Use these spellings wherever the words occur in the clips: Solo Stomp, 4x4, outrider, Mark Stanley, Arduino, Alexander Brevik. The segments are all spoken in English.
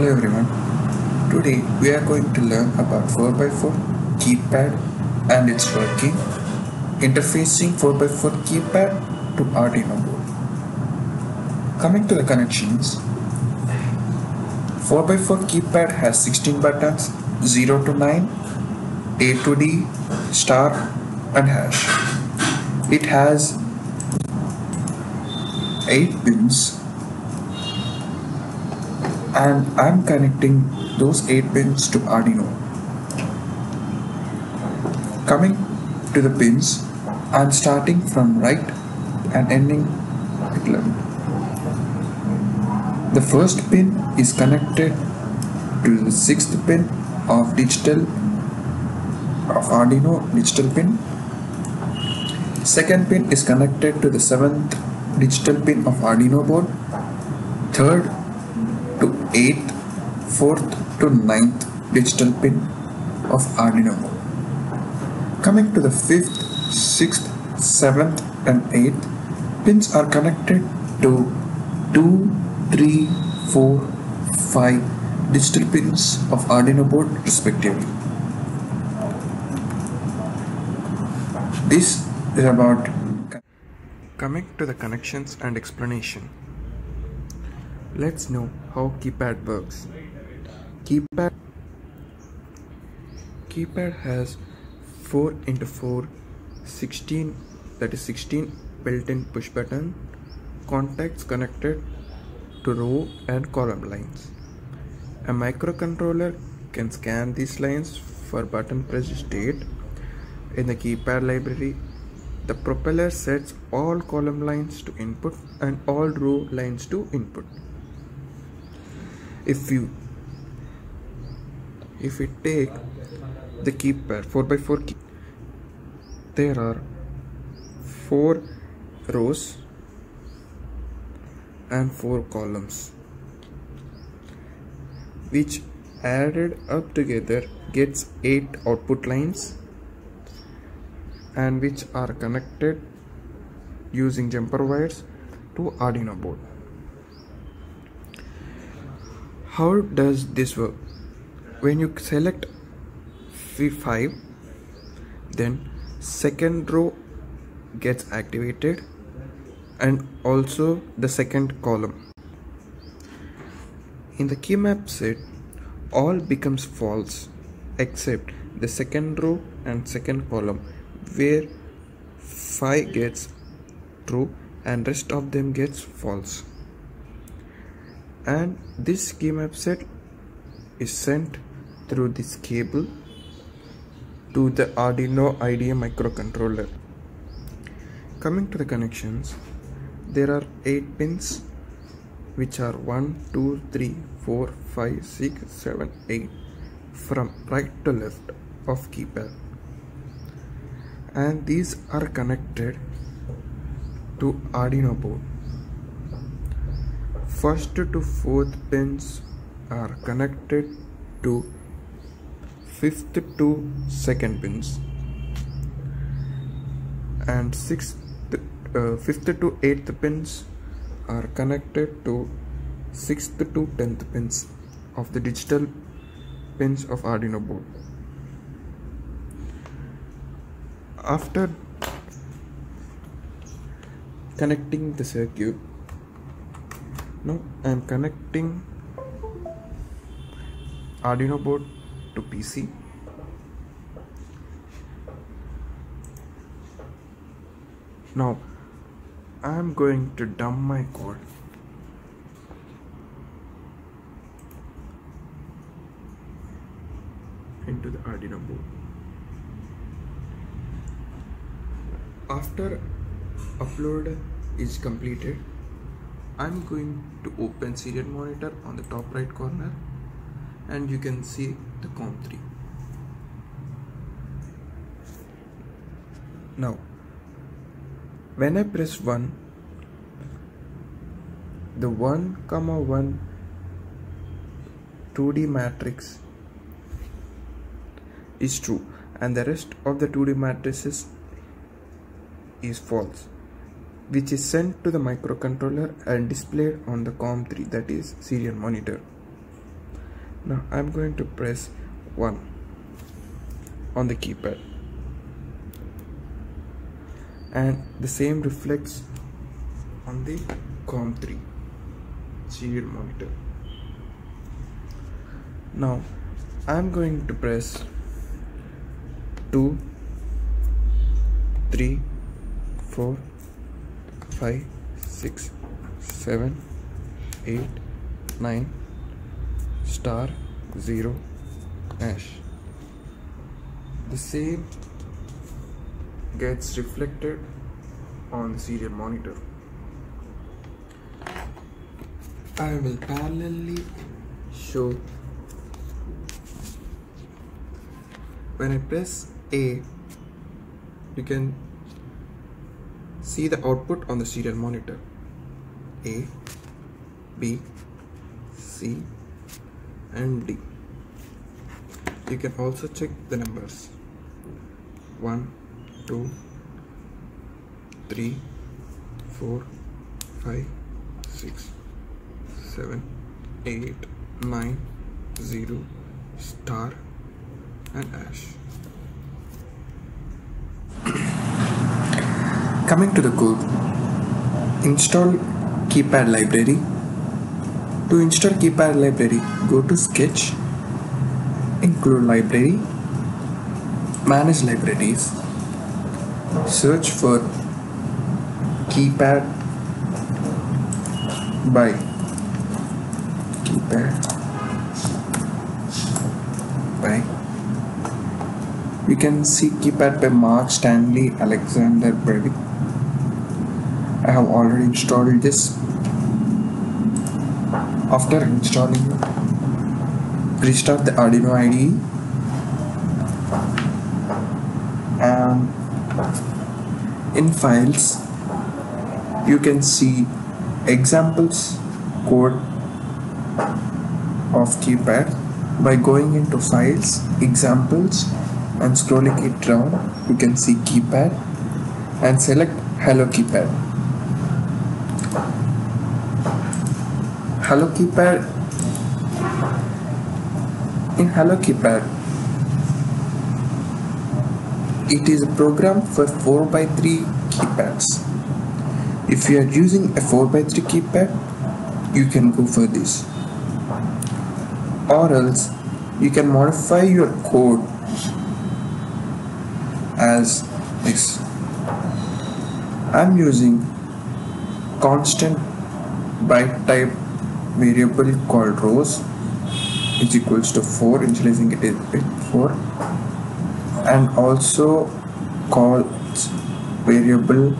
Hello everyone, today we are going to learn about 4x4 keypad and its working, interfacing 4x4 keypad to Arduino board. Coming to the connections, 4x4 keypad has 16 buttons, 0 to 9, A to D, star and hash. It has 8 pins. And I'm connecting those 8 pins to Arduino. Coming to the pins, I'm starting from right and ending at left. The first pin is connected to the 6th pin of Arduino digital pin. Second pin is connected to the 7th digital pin of Arduino board. Third to 8th, 4th to 9th digital pin of Arduino. Coming to the 5th, 6th, 7th and 8th pins are connected to 2, 3, 4, 5 digital pins of Arduino board respectively. This is about coming to the connections and explanation. Let's know how keypad works. Keypad has 4x4 16, that is 16 built-in push button contacts connected to row and column lines. A microcontroller can scan these lines for button press state in the keypad library. The propeller sets all column lines to input and all row lines to input. If we take the keypad 4x4 key, there are 4 rows and 4 columns, which added up together gets 8 output lines, and which are connected using jumper wires to Arduino board. How does this work? When you select V5, then second row gets activated and also the second column. In the keymap set, all becomes false except the second row and second column, where 5 gets true and rest of them gets false. And this keymap set is sent through this cable to the Arduino IDE microcontroller. Coming to the connections, there are 8 pins, which are 1, 2, 3, 4, 5, 6, 7, 8 from right to left of keypad. And these are connected to Arduino board. First to 4th pins are connected to 5th to 2nd pins, and 5th to 8th pins are connected to 6th to 10th pins of the digital pins of Arduino board. After connecting the circuit, now I am connecting Arduino board to PC. Now I am going to dump my code. Into the Arduino board. After upload is completed, I'm going to open serial monitor on the top right corner, and you can see the COM3. Now when I press 1, the 1,1 2D matrix is true and the rest of the 2D matrices is false, which is sent to the microcontroller and displayed on the COM3, that is serial monitor. Now I'm going to press 1 on the keypad, and the same reflects on the COM3 serial monitor. Now I'm going to press 2, 3, 4, 5, 6, 7, 8, 9, star, 0, hash. The same gets reflected on the serial monitor. I will parallelly show. When I press A, you can see the output on the serial monitor. A, B, C, and D. You can also check the numbers. 1, 2, 3, 4, 5, 6, 7, 8, 9, 0, star, and hash. Coming to the code, install keypad library. To install keypad library, go to Sketch, include library, manage libraries, search for keypad by We can see keypad by Mark Stanley, Alexander Brevik. I have already installed this. After installing, restart the Arduino IDE and in files you can see examples code of keypad by going into files, examples, and scrolling it down. You can see keypad and select Hello Keypad. In Hello Keypad, it is a program for 4x3 keypads. If you are using a 4x3 keypad, you can go for this, or else you can modify your code as this. I'm using constant byte type variable called rows is equals to 4, initializing it with 4, and also call variable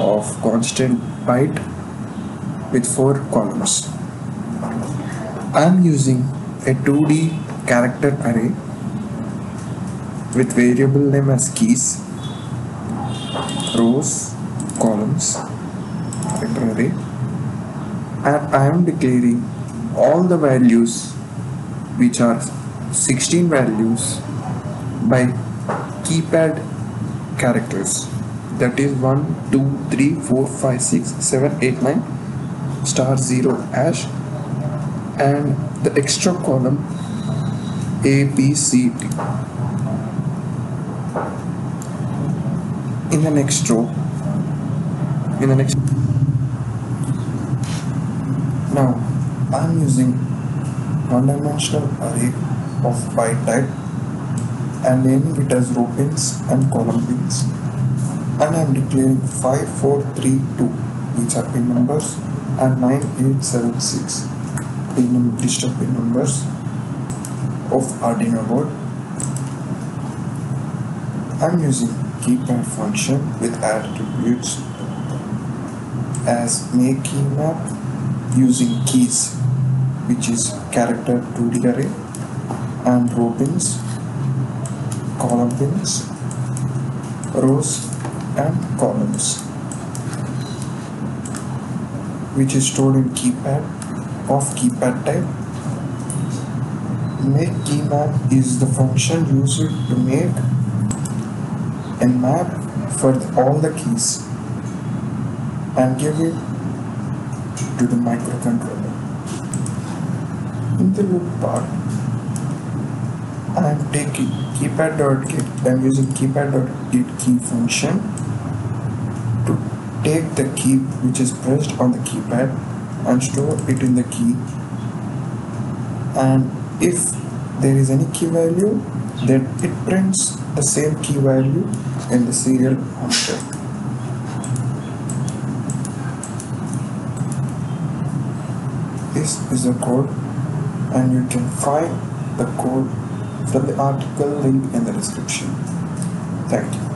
of constant byte with 4 columns. I'm using a 2D character array with variable name as keys, rows, columns, vector array, and I am declaring all the values, which are 16 values, by keypad characters, that is 1, 2, 3, 4, 5, 6, 7, 8, 9, star, 0, hash, and the extra column A, B, C, D. Now I'm using one-dimensional array of byte type and naming it as row pins and column pins, and I'm declaring 5, 4, 3, 2, which are pin numbers, and 9, 8, 7, 6 digital pin numbers of Arduino board. I'm using keypad function with attributes as make key map using keys, which is character 2D array, and row pins, column pins, rows and columns, which is stored in keypad of keypad type. Make key map is the function used to make a map for all the keys and give it to the microcontroller. in the loop part, I am taking keypad.get. I am using keypad.get key function to take the key which is pressed on the keypad and store it in the key. And if there is any key value, then it prints the same key value in the serial function. This is the code, and you can find the code from the article link in the description. Thank you.